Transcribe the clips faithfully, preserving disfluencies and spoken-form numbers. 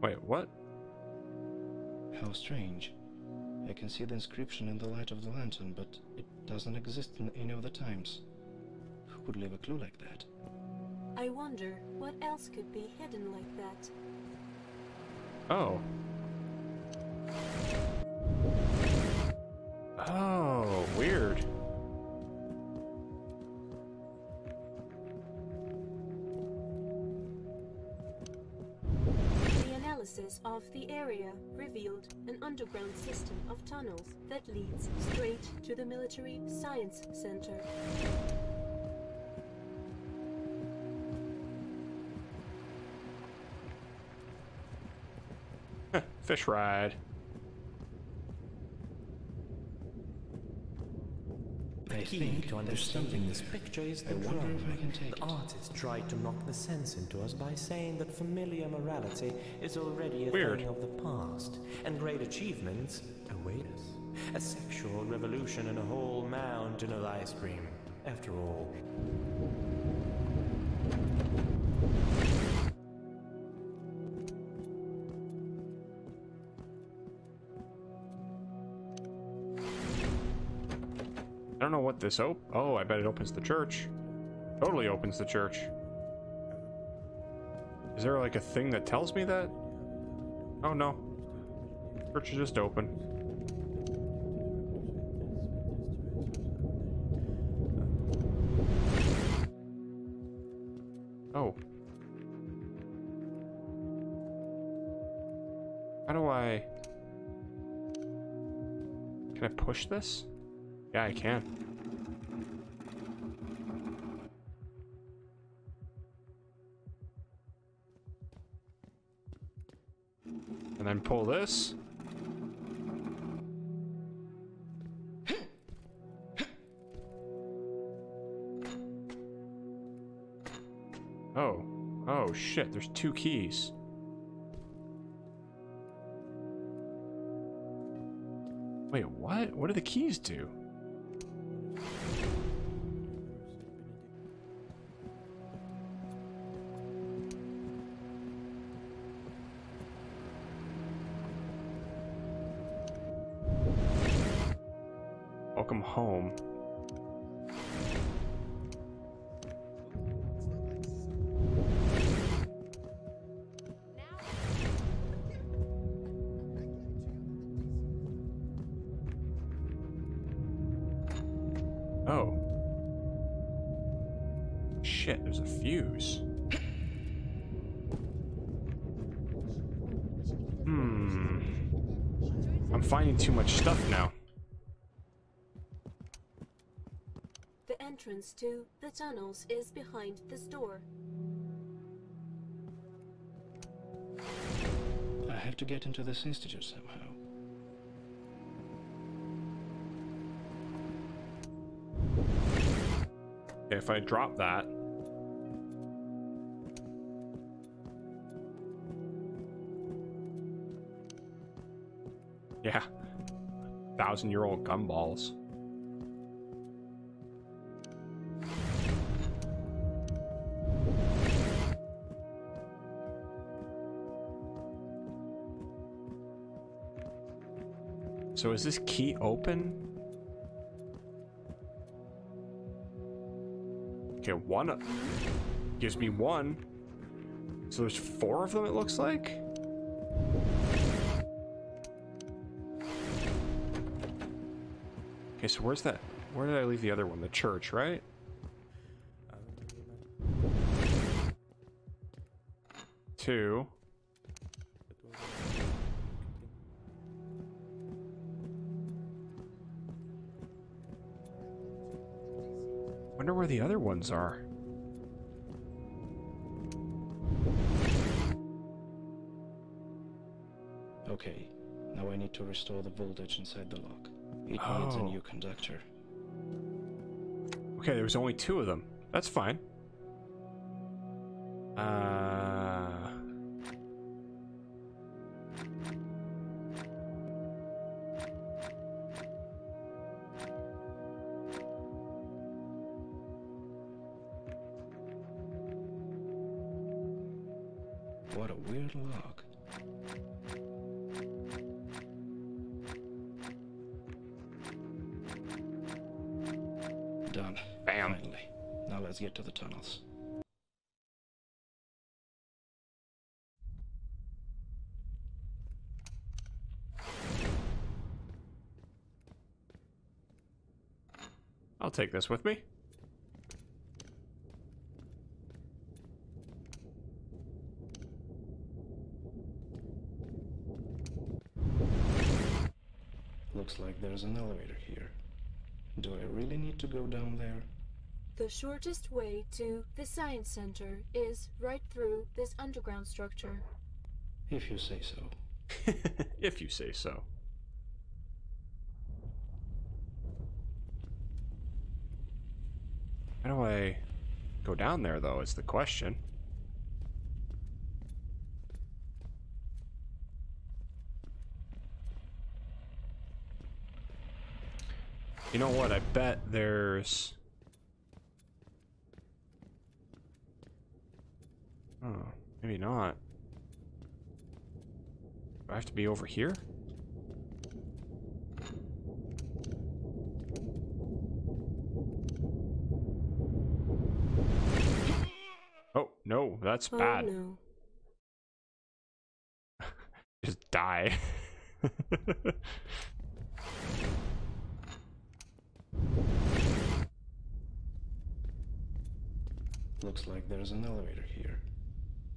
Wait, what? How strange. I can see the inscription in the light of the lantern, but it doesn't exist in any of the times. Who could leave a clue like that? I wonder what else could be hidden like that. Oh. Oh, weird. Of the area revealed an underground system of tunnels that leads straight to the Military Science Center. Fish ride. I think to understanding this picture is the drum. The artist tried to knock the sense into us by saying that familiar morality is already a Weird. thing of the past, and great achievements await us. A sexual revolution and a whole mountain of ice cream, after all. I don't know what this op- oh, I bet it opens the church. Totally opens the church. Is there like a thing that tells me that? Oh no. Church is just open. Oh. How do I... Can I push this? Yeah, I can. And then pull this. Oh. Oh, shit. There's two keys. Wait, what? What do the keys do? Welcome home. Oh. Shit, there's a fuse. Hmm. I'm finding too much stuff now. Entrance to the tunnels is behind this door. I have to get into this institute somehow. If I drop that... Yeah. Thousand-year-old gumballs. So is this key open? Okay, one gives me one. So there's four of them, it looks like? Okay, so where's that? Where did I leave the other one? The church, right? Two. I wonder where the other ones are. Okay, now I need to restore the voltage inside the lock. It oh. needs a new conductor. Okay, there was only two of them. That's fine. Uh... What a weird lock. let's get to the tunnels. I'll take this with me. Looks like there's an elevator here. Do I really need to go down there? The shortest way to the Science Center is right through this underground structure. If you say so. If you say so. How do I go down there, though, is the question. You know what? I bet there's... Oh, maybe not. Do I have to be over here? Oh, no, that's oh, bad. No. Just die. Looks like there's an elevator here.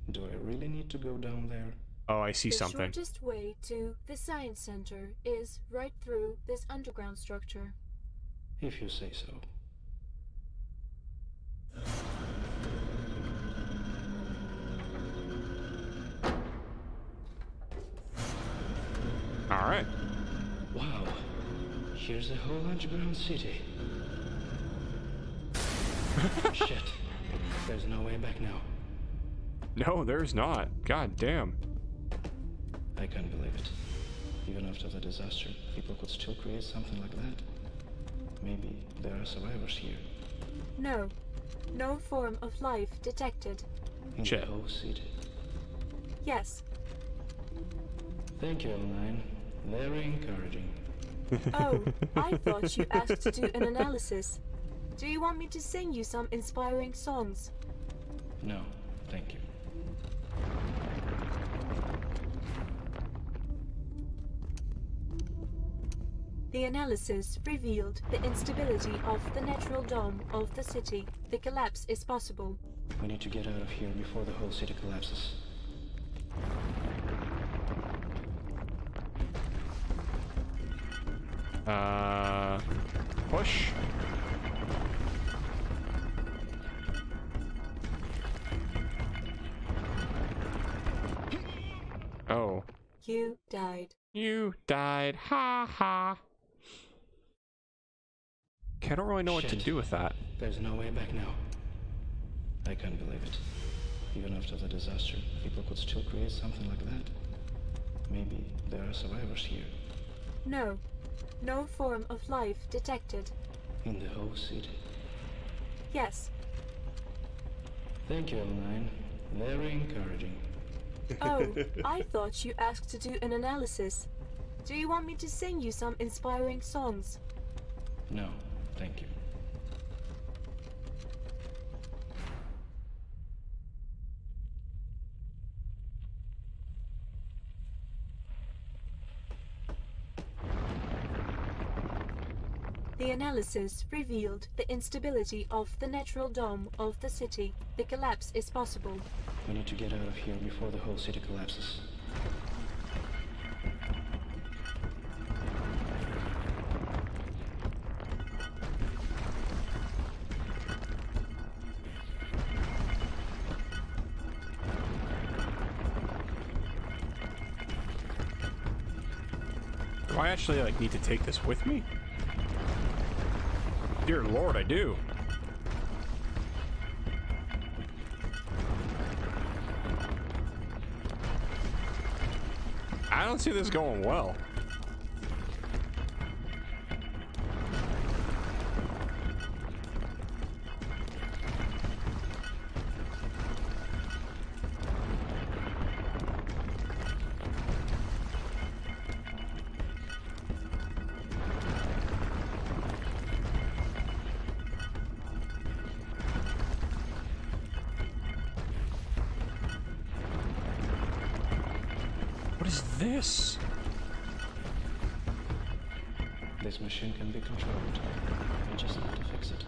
Do I really need to go down there? Oh, I see something. The shortest way to the Science Center is right through this underground structure. If you say so. All right. Wow. Here's a whole underground city. Shit. There's no way back now. No, there's not. God damn. I can't believe it. Even after the disaster, people could still create something like that. Maybe there are survivors here. No. No form of life detected. In the whole city. Yes. Thank you, L nine. Very encouraging. Oh, I thought you asked to do an analysis. Do you want me to sing you some inspiring songs? No, thank you. The analysis revealed the instability of the natural dome of the city. The collapse is possible. We need to get out of here before the whole city collapses. Uh, push. Oh. You died. You died. Ha ha. Okay, I don't really know Shit. What to do with that. There's no way back now. I can't believe it. Even after the disaster, people could still create something like that. Maybe there are survivors here. No. No form of life detected. In the whole city? Yes. Thank you, L nine. Very encouraging. Oh, I thought you asked to do an analysis. Do you want me to sing you some inspiring songs? No, thank you. The analysis revealed the instability of the natural dome of the city. The collapse is possible. We need to get out of here before the whole city collapses. Do I actually like need to take this with me? Dear Lord, I do. I don't see this going well. What is this? This machine can be controlled. We just have to fix it.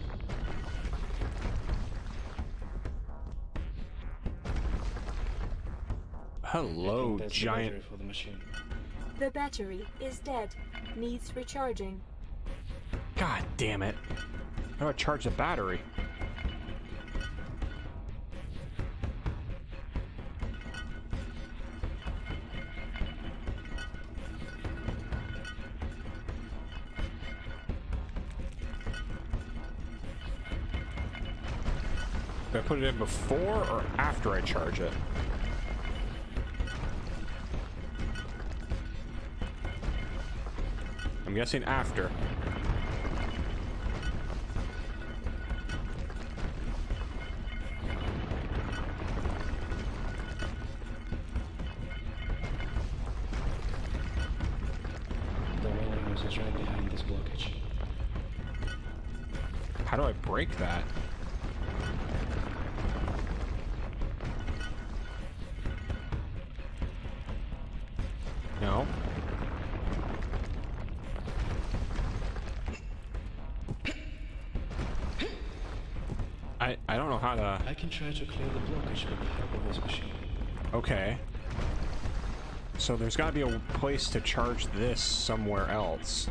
Hello, giant. The battery, for the, machine. The battery is dead. Needs recharging. God damn it. How do I charge the battery? Do I put it in before or after I charge it? I'm guessing after. The rolling noise is right behind this blockage. How do I break that? No. I I don't know how to. I can try to clear the blockage with the help of this machine. Okay. So there's got to be a place to charge this somewhere else.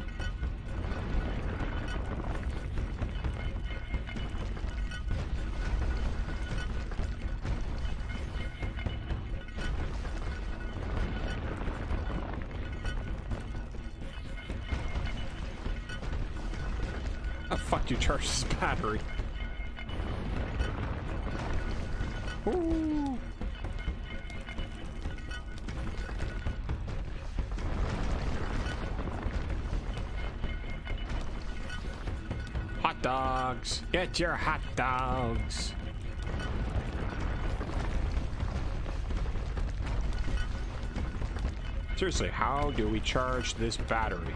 You charge this battery. Ooh. Hot dogs. Get your hot dogs. Seriously, how do we charge this battery?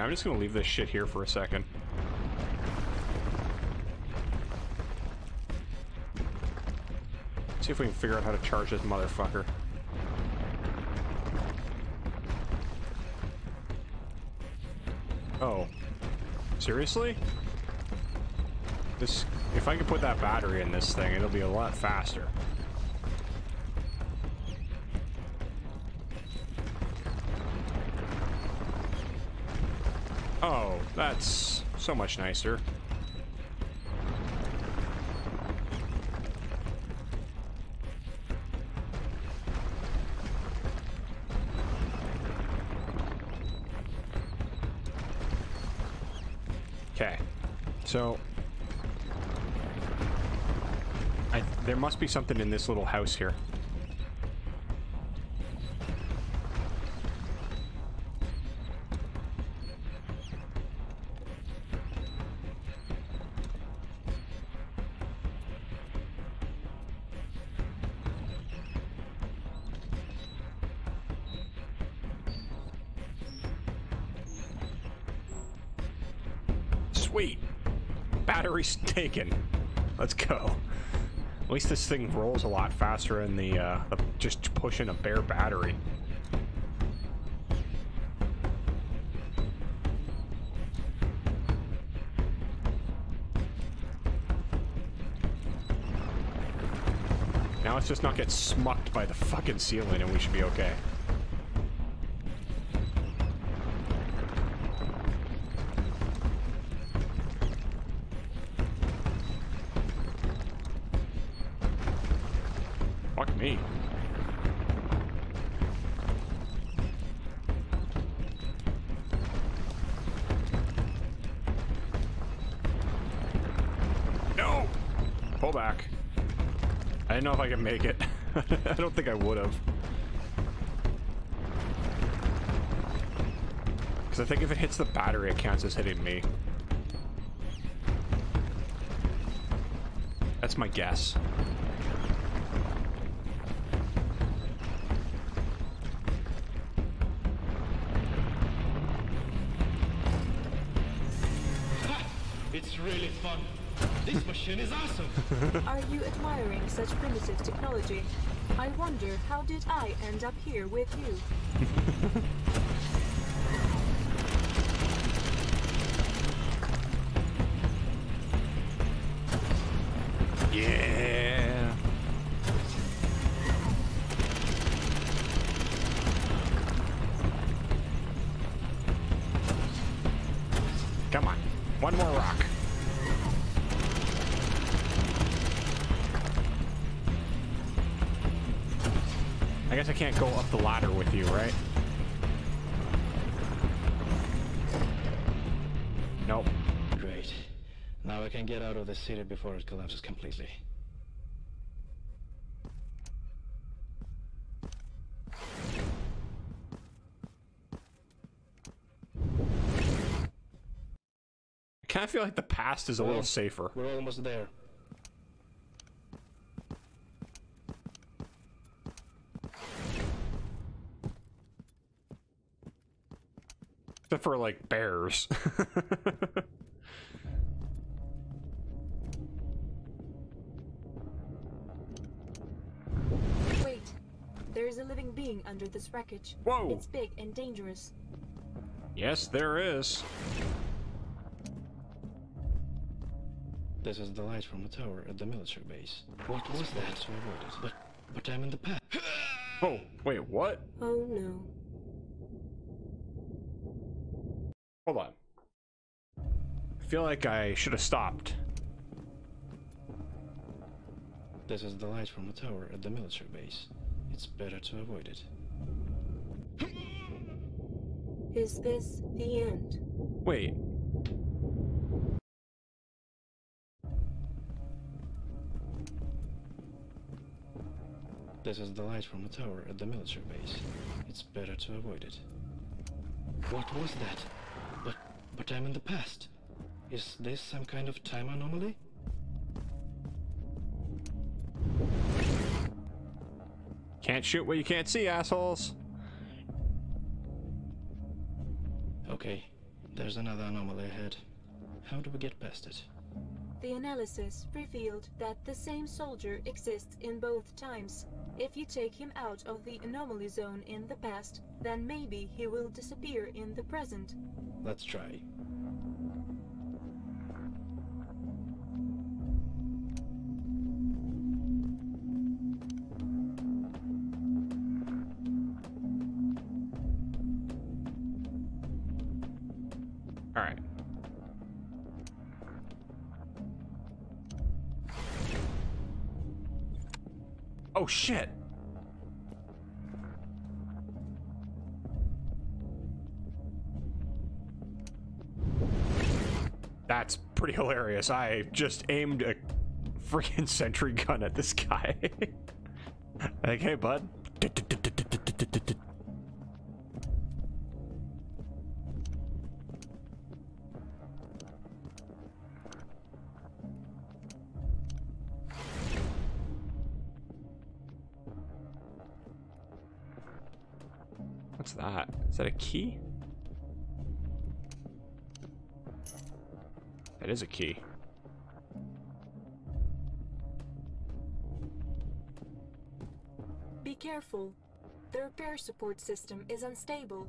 I'm just gonna leave this shit here for a second. See if we can figure out how to charge this motherfucker. Oh. Seriously? This, if I could put that battery in this thing, it'll be a lot faster. Oh, that's so much nicer. Okay, so I, there must be something in this little house here. Sweet. Battery's taken. Let's go. At least this thing rolls a lot faster than the, uh, the just pushing a bare battery. Now let's just not get smucked by the fucking ceiling and we should be okay. Me. No! Pull back. I didn't know if I could make it. I don't think I would have. Because I think if it hits the battery, it counts as hitting me. That's my guess. It's really fun. This machine is awesome. Are you admiring such primitive technology? I wonder how did I end up here with you? Yeah. Come on. One more rock. I guess I can't go up the ladder with you, right? Nope. Great. Now we can get out of this city before it collapses completely. I kind of feel like the past is a well, little safer. We're almost there. Except for, like, bears. Wait. There is a living being under this wreckage. Whoa! It's big and dangerous. Yes, there is. This is the light from the tower at the military base. What was that? To avoid it. But, but I'm in the path. Oh, wait, what? Oh, no. Hold on. I feel like I should have stopped. This is the light from the tower at the military base. It's better to avoid it. Is this the end? Wait. This is the light from the tower at the military base. It's better to avoid it. What was that? But I'm in the past. Is this some kind of time anomaly? Can't shoot what you can't see, assholes. Okay, there's another anomaly ahead. How do we get past it? The analysis revealed that the same soldier exists in both times. If you take him out of the anomaly zone in the past, then maybe he will disappear in the present. Let's try. All right. Oh, shit. That's pretty hilarious. I just aimed a freaking sentry gun at this guy. Like, hey, bud. What's that? Is that a key? That is a key. Be careful. The repair support system is unstable.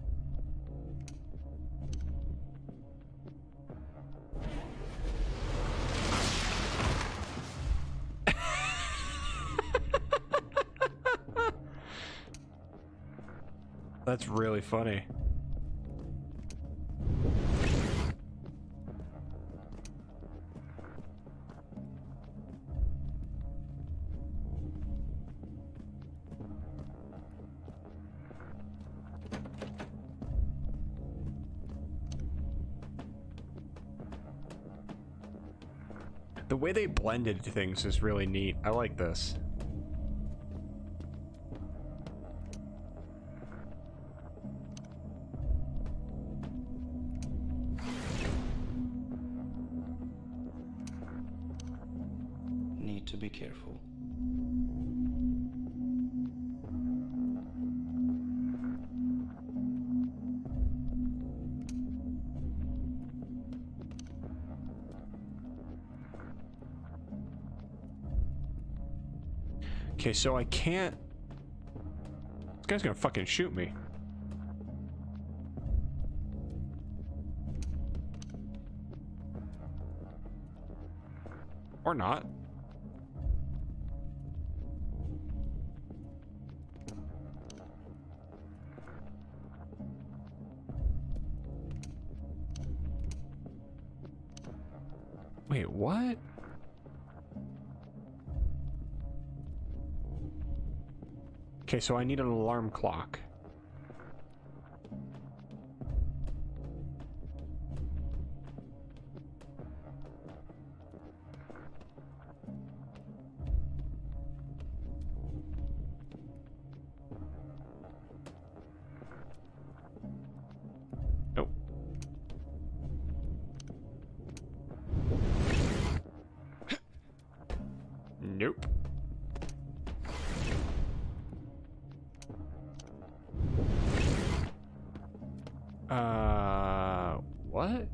That's really funny. The way they blended things is really neat. I like this. Need to be careful. Okay, so I can't... This guy's gonna fucking shoot me. Or not. Wait, what? Okay, so I need an alarm clock. Nope. Uh, what?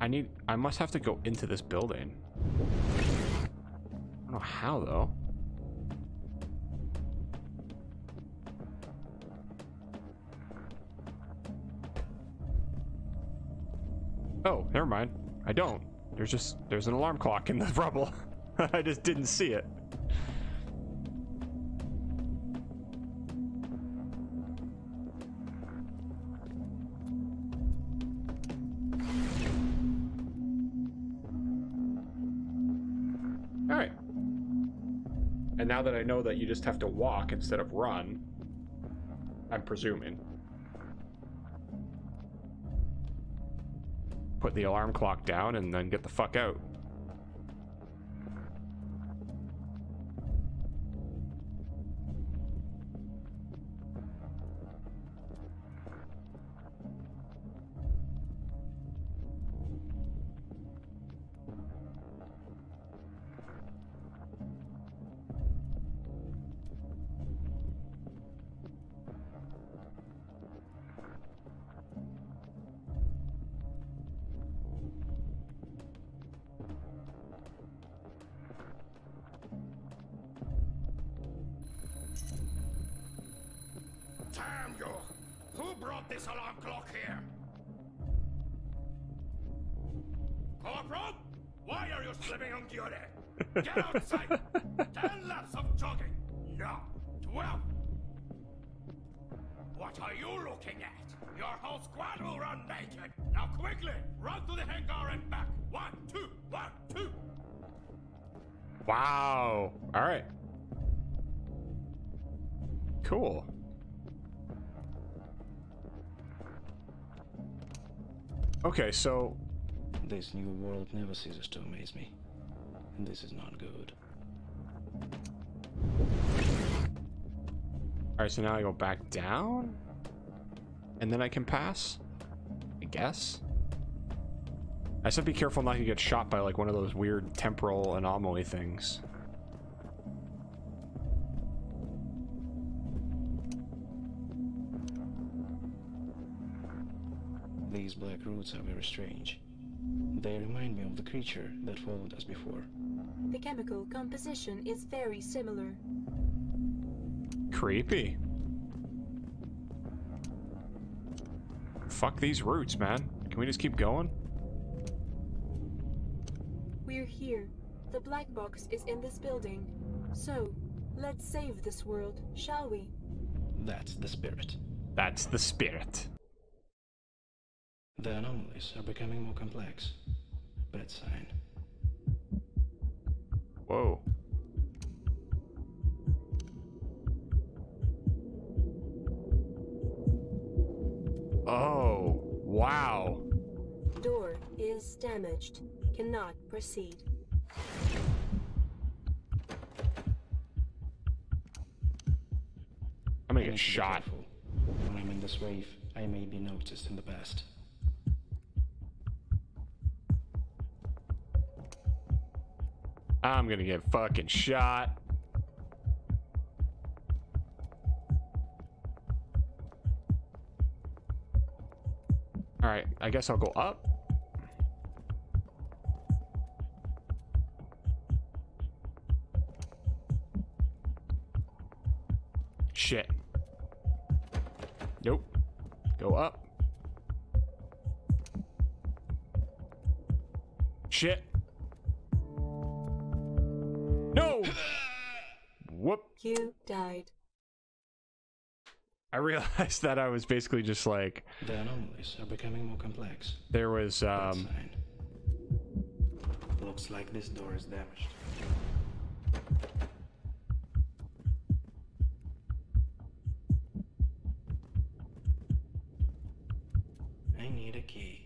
I need, I must have to go into this building. I don't know how though. Oh, never mind. I don't. There's just there's an alarm clock in the rubble. I just didn't see it. All right. And now that I know that you just have to walk instead of run, I'm presuming. Put the alarm clock down and then get the fuck out. Who brought this alarm clock here? Corporal, why are you slipping on duty? Get outside! Ten laps of jogging. No, twelve. What are you looking at? Your whole squad will run naked. Now quickly, run to the hangar and back. One, two, one, two. Wow. All right. Cool. Okay, so this new world never ceases to amaze me, and this is not good. All right, so now I go back down, and then I can pass, I guess. I said be careful not to get shot by like one of those weird temporal anomaly things. These black roots are very strange. They remind me of the creature that followed us before. The chemical composition is very similar. Creepy. Fuck these roots, man. Can we just keep going? We're here. The black box is in this building. So, let's save this world, shall we? That's the spirit. That's the spirit. The anomalies are becoming more complex. Bad sign. Whoa. Oh, wow. Door is damaged. Cannot proceed. I'm gonna get shot. When I'm in this wave, I may be noticed in the past. I'm gonna get fucking shot. All All right, I guess I'll go up. Shit. Nope. Go up. Shit. No! Whoop. You died. I realized that I was basically just like... The anomalies are becoming more complex. There was, um... Looks like this door is damaged. I need a key.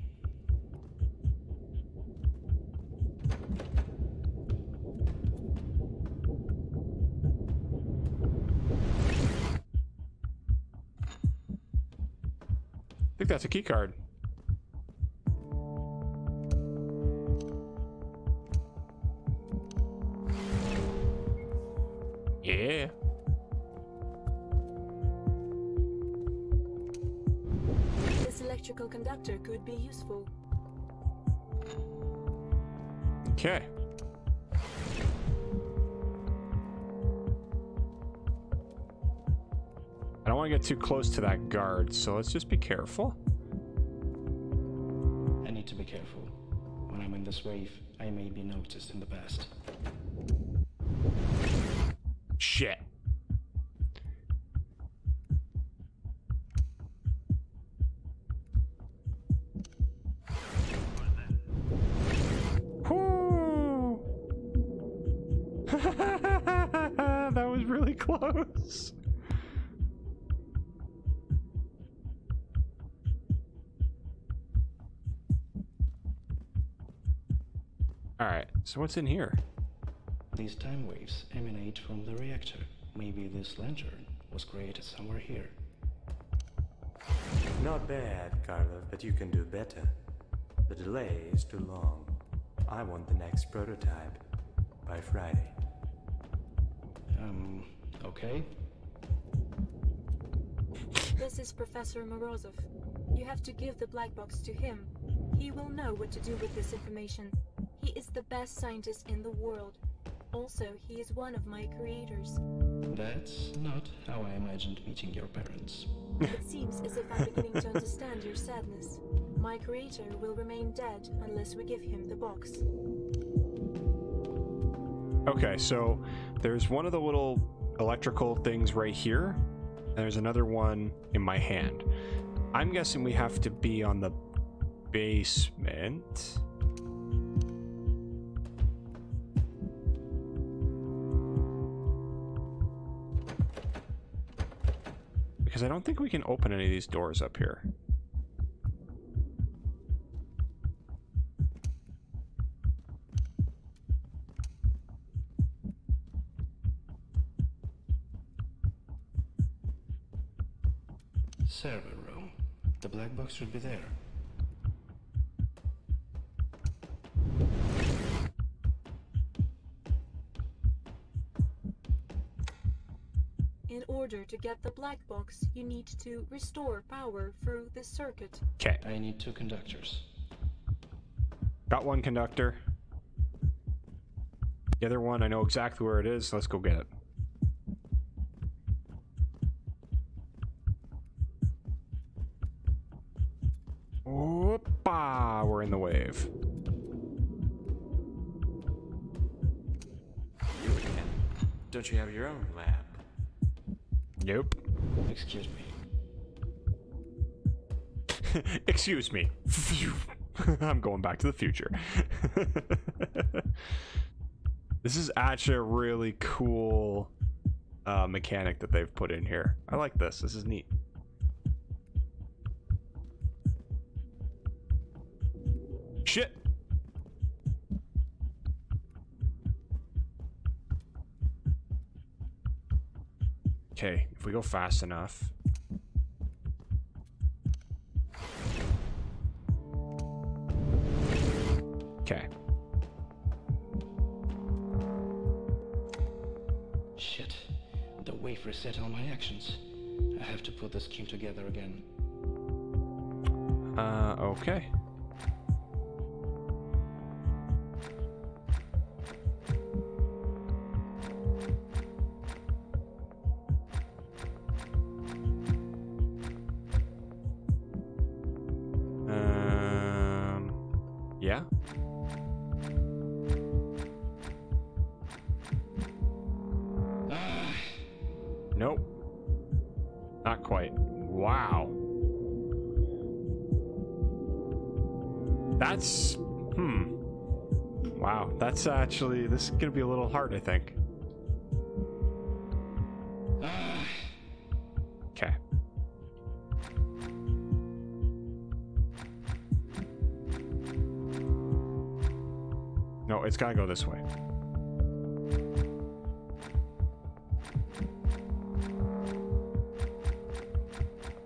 I think that's a key card. Yeah. This electrical conductor could be useful. Okay. I don't want to get too close to that guard, so let's just be careful. I need to be careful. When I'm in this wave, I may be noticed in the past. Shit. Whoo! That was really close. Alright, so what's in here? These time waves emanate from the reactor. Maybe this lantern was created somewhere here. Not bad, Carla, but you can do better. The delay is too long. I want the next prototype by Friday. Um, okay. This is Professor Morozov. You have to give the black box to him. He will know what to do with this information. He is the best scientist in the world. Also, he is one of my creators. That's not how I imagined meeting your parents. It seems as if I'm beginning to understand your sadness. My creator will remain dead unless we give him the box. Okay, so there's one of the little electrical things right here, and there's another one in my hand. I'm guessing we have to be on the basement. Because I don't think we can open any of these doors up here. Server room. The black box should be there. In order to get the black box, you need to restore power through the circuit. Okay. I need two conductors. Got one conductor. The other one, I know exactly where it is, so let's go get it. Whoop-ah, we're in the wave. You again. Don't you have your own lab? Nope. Excuse me. Excuse me. I'm going back to the future. This is actually a really cool uh, mechanic that they've put in here. I like this. This is neat. Shit. Okay, if we go fast enough. Okay. Shit. The wave reset all my actions. I have to put the scheme together again. Uh, okay. Actually, this is gonna be a little hard, I think. Okay. No, it's gotta go this way.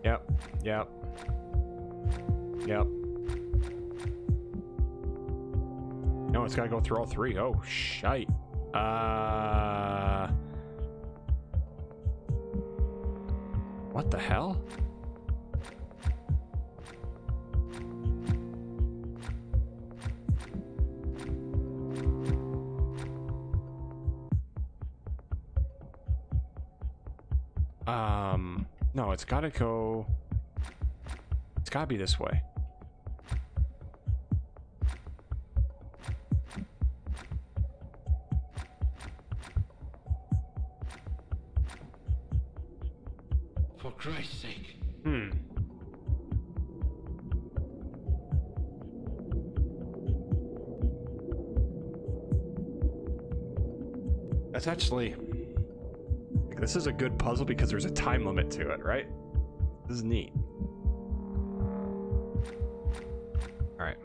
Yep, yep. Yep. No, it's gotta go through all three. Oh, shite. Uh... What the hell? Um... No, it's gotta go... It's gotta be this way. Actually, like, this is a good puzzle because there's a time limit to it, right? This is neat. All right.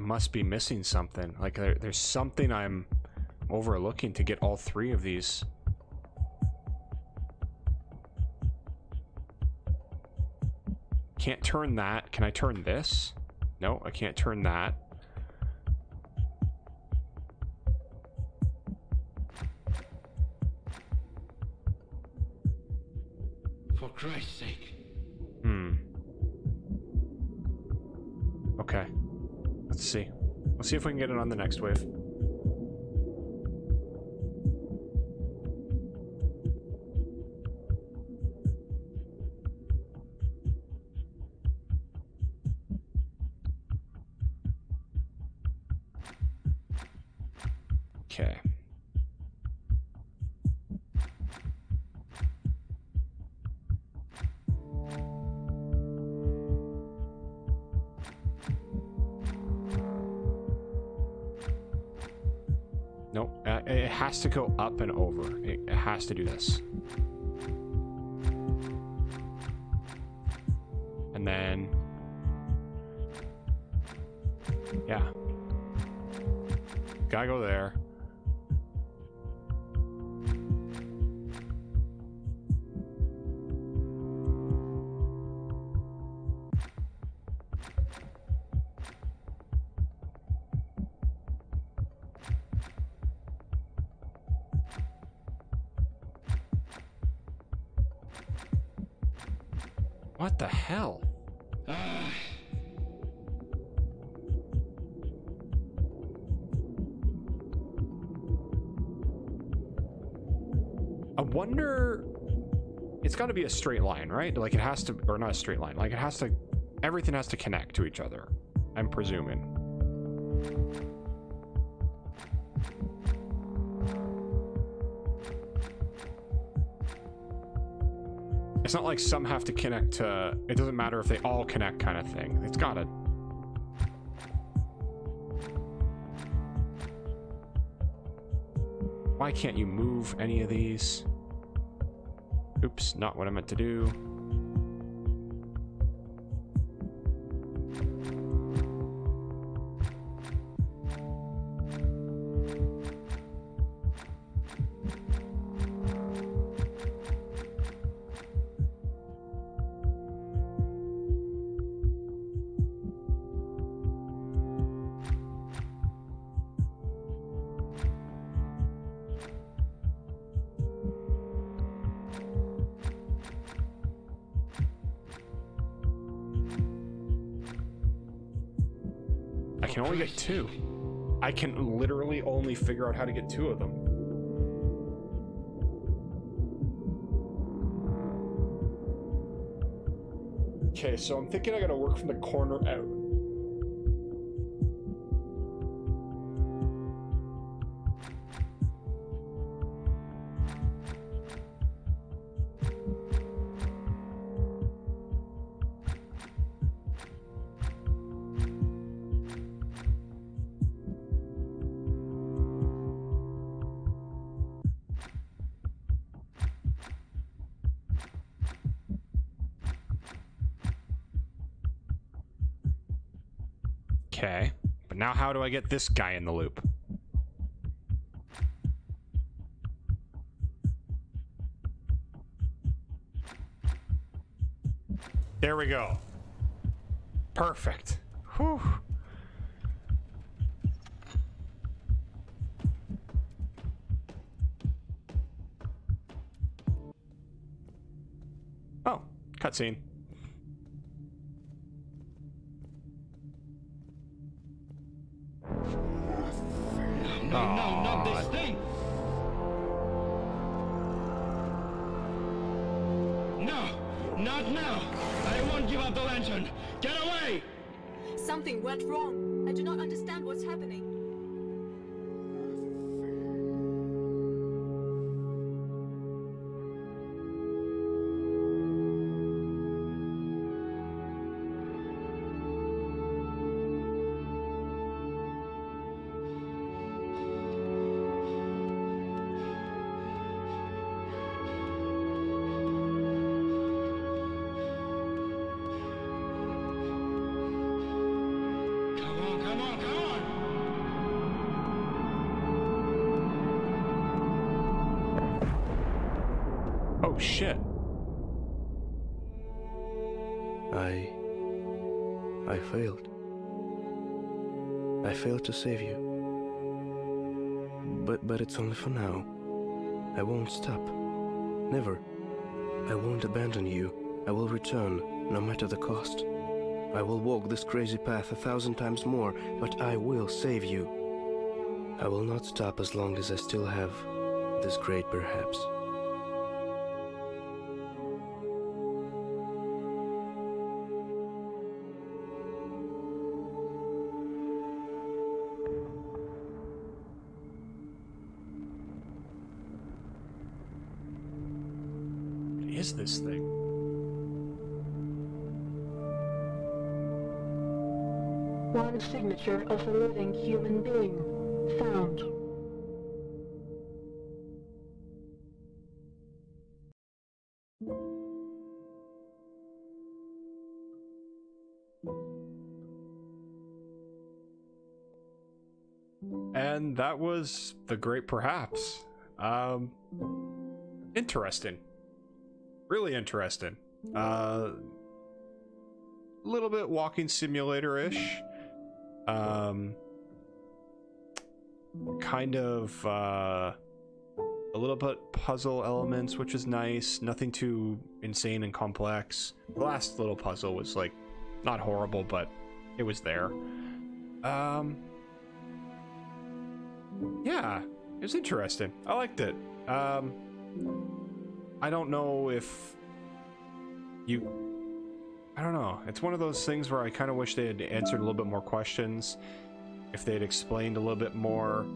Must be missing something. Like there, there's something I'm overlooking to get all three of these. Can't turn that. Can I turn this? No, I can't turn that. For Christ's sake. Hmm. Okay. Let's see. Let's see if we can get it on the next wave. Okay. It has to go up and over. It, it has to do this. And then... Yeah. Gotta go there. What the hell? Ah. I wonder... It's got to be a straight line, right? Like it has to... Or not a straight line. Like it has to... Everything has to connect to each other, I'm presuming. It's not like some have to connect to... It doesn't matter if they all connect kind of thing. It's gotta... Why can't you move any of these? Oops, not what I meant to do. can only get two. I can literally only figure out how to get two of them. Okay, so I'm thinking I gotta work from the corner out. Okay, but now how do I get this guy in the loop? There we go. Perfect. Whew. Oh, cutscene. Something went wrong. I do not understand what's happening. Shit. I... I failed. I failed to save you. But, but it's only for now. I won't stop. Never. I won't abandon you. I will return, no matter the cost. I will walk this crazy path a thousand times more, but I will save you. I will not stop as long as I still have this great perhaps. Is this thing? One signature of a living human being found. And that was The Great Perhaps. Um, interesting. Really interesting. A uh, little bit walking simulator-ish. Um, kind of uh, a little bit puzzle elements, which is nice. Nothing too insane and complex. The last little puzzle was like not horrible, but it was there. Um, yeah, it was interesting. I liked it. Um, I don't know if you... I don't know. It's one of those things where I kind of wish they had answered a little bit more questions. If they had explained a little bit more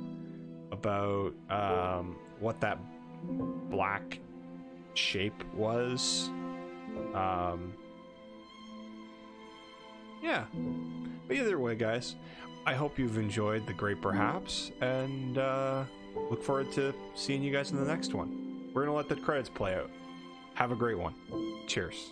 about um, what that black shape was. Um, yeah. But either way, guys, I hope you've enjoyed The Great Perhaps. And uh, look forward to seeing you guys in the next one. We're going to let the credits play out. Have a great one. Cheers.